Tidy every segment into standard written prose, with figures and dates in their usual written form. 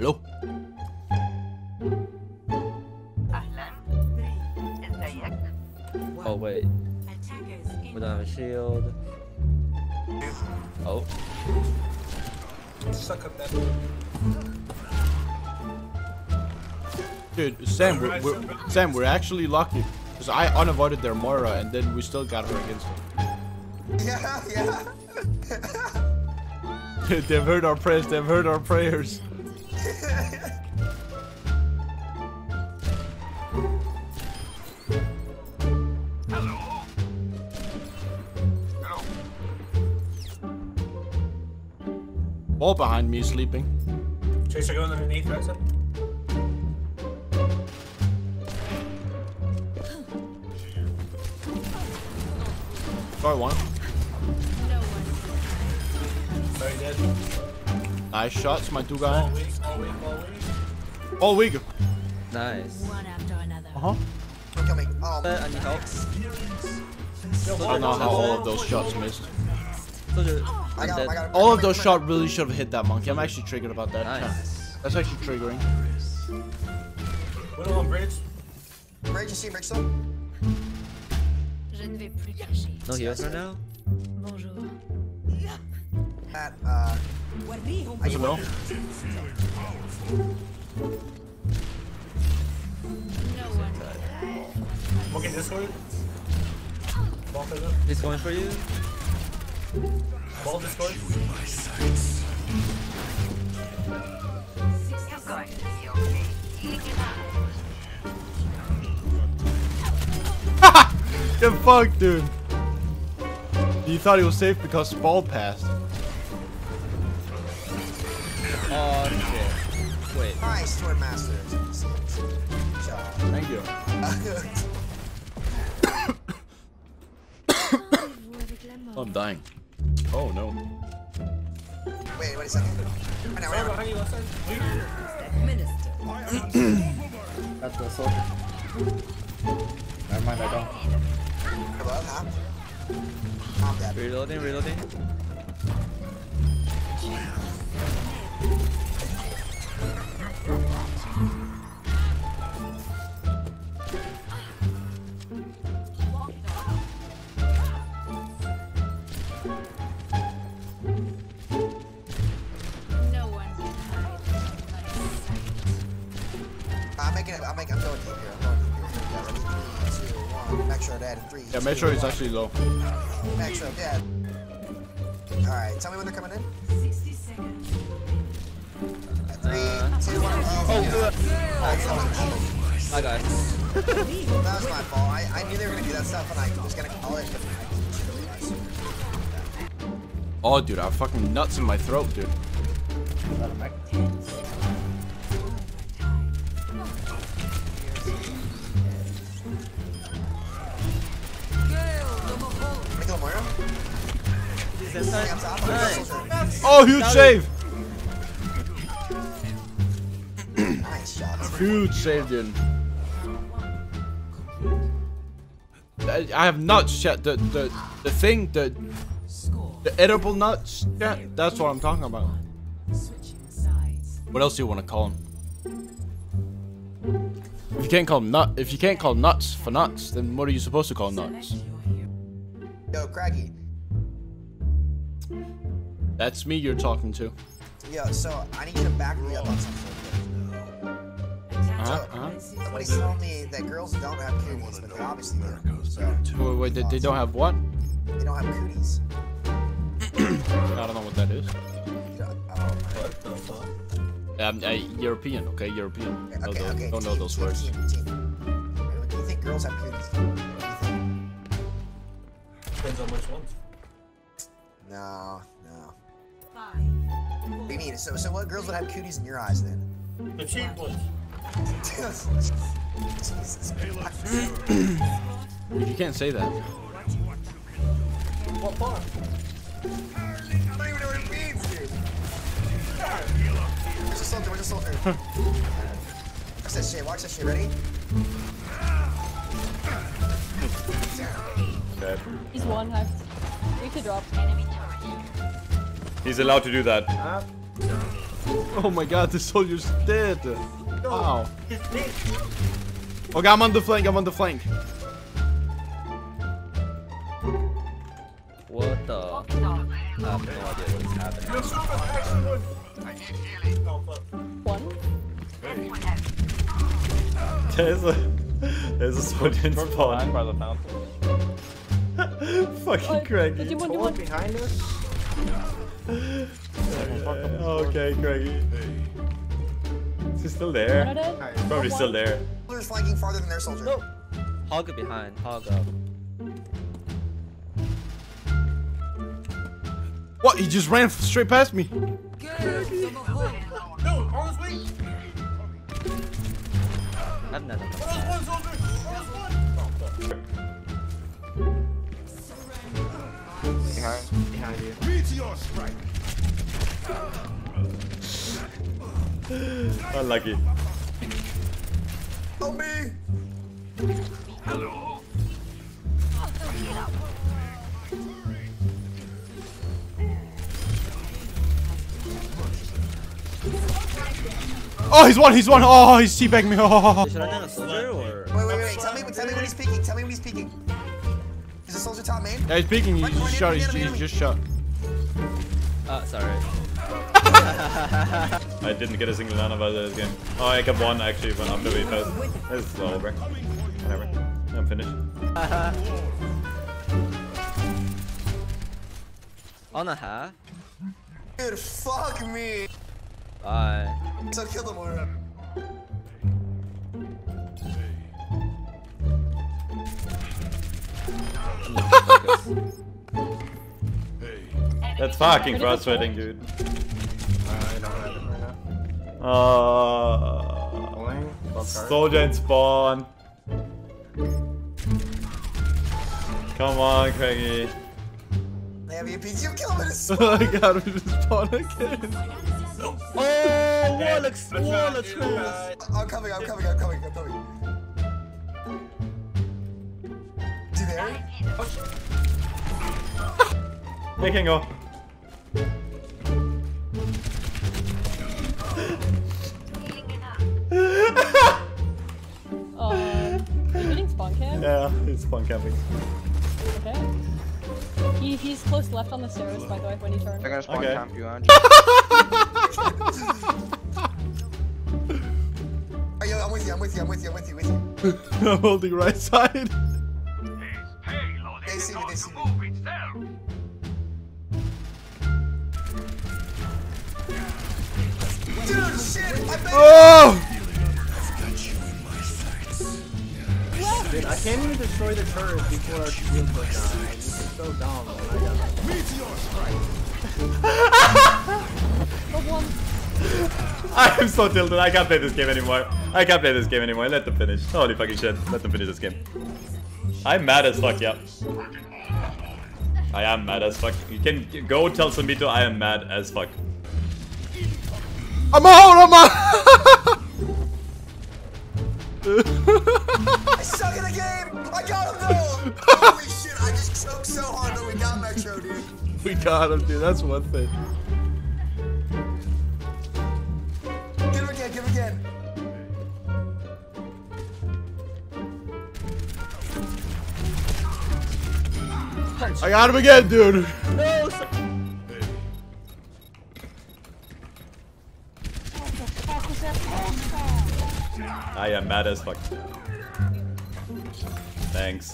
Hello? Ahlan? ازيك? Oh wait. Without a shield. Oh. Suck up that. Dude, Sam, we're actually lucky. Because I unavoided their Moira and then we still got her against them. Yeah, yeah. Dude, they've heard our prayers, they've heard our prayers. Hello. Hello. Wall behind me is sleeping. Tracer, go underneath, Tracer. Sorry, one. No one. Sorry, dead. Nice shots, my two guys. All weak. Nice. One after another. Uh huh. I'm coming. Oh, I need help. I don't know how all of those shots missed. I got all of those shots really should have hit that monkey. I'm actually triggered about that. Nice. That's actually triggering. Window on bridge. Bridge, you see, Rickson? No heals right now? Bonjour. At, I can go. Okay, this one. Ball for them. It's going for you. Ball this one. You're going to be okay. The fuck, dude? You thought he was safe because Spall passed. Oh shit. Wait. Nice, Sword Master. Thank you. Oh, I'm dying. Oh no. Wait, what is that? I know, That's the soldier. Never mind, I don't. Reloading, reloading. No one can hide from my sight. I'm going deep here. Metro dead in 3. Yeah, Metro is actually low. Metro dead. Alright, tell me when they're coming in. 60 seconds. 3, 2, 1. Oh, I got it. That was my fault. I knew they were gonna do that stuff and I was gonna call it. Oh, dude, I have fucking nuts in my throat, dude. Nice. Oh, huge save! Nice shot. Huge save, dude. I have nuts, chat. The thing, the edible nuts, chat. That's what I'm talking about. What else do you want to call them? If you can't call them nut, if you can't call nuts for nuts, then what are you supposed to call nuts? Yo, Kragie. That's me you're talking to. Yo, so I need you to back me up on something. Somebody told me that girls don't have cooties, but they obviously do. So, wait, they don't have what? They don't have cooties. I don't know what that is. What the fuck? European, okay, European. Okay, no, okay. Don't know those words. Do you think girls have cooties? Depends on which ones. No, no. What do you mean? So what girls would have cooties in your eyes then? The cheap ones. Jesus. You can't say that. What bar? I don't even know what it means, dude. Where's the soldier? Where's the soldier? Watch that shit. Watch that shit. Ready? dead. He's one half. We could drop. He's allowed to do that. Oh my god, this soldier's dead. Wow. Okay, I'm on the flank, I'm on the flank. What the? I have no idea what is happening. I need healing. One? There's a sword in spawn. By the fountain. Fucking Kragie. You want behind us? Okay, Kragie. Is he still there? Probably still there. They're flanking farther than their soldier. No. Hog behind. Hog up. What? He just ran straight past me. No, on his way. I'm not. Behind you. Meteor strike. Unlucky. Help me. Hello. Oh, he's one, he's one. Oh, he's teabagging me. Oh. Should I do a soldier or? Wait. Tell me when he's peeking. Tell me when he's peeking. Is the soldier top main? Yeah, he's peeking. He just shot. He just shot. Sorry. I didn't get a single nana by this game. Oh, I got one actually, but after we passed. This is all over. Whatever. I'm finished. On a half. Dude, fuck me. Bye. So kill them all. That's fucking frustrating, dude. I don't have him right now. Soldier in spawn. Come on, Kragie. They have EPs, you kill him in his spawn. Oh god, we just spawned again. Oh, Warlock's rules! I'm coming. Is he there? Oh. They can go. Are you getting spawn camp? Yeah, it's spawn camping. Okay. He's close left on the stairs, by the way, when he turns. They're gonna spawn camp you, aren't you? I'm with you. I'm holding right side. They see me, Dude, shit! Oh! Dude, I can't even destroy the turret before our shield goes down. This is so dumb. I am so tilted. I can't play this game anymore. Let them finish. Holy fucking shit. Let them finish this game. I'm mad as fuck, yeah. I am mad as fuck. You can go tell Samito I am mad as fuck. I'm out! I suck at the game! I got him though! Holy shit, I just choked so hard that we got Metro, dude. We got him, dude. That's one thing. Give him again. I got him again, dude. No, sir. I am mad as fuck. Thanks.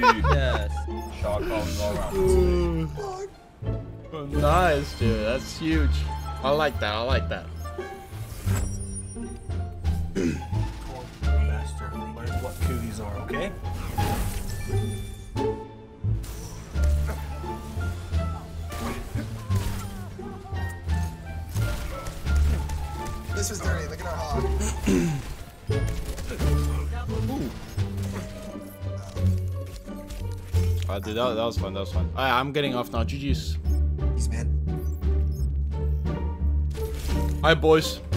Yes. Shot calls all around. Oh, nice, dude. That's huge. I like that. Master, learn what cooties are, okay? This was dirty. Look at our hog. Dude, that was fun. I'm getting off now. GG's. Peace, man. Alright, boys.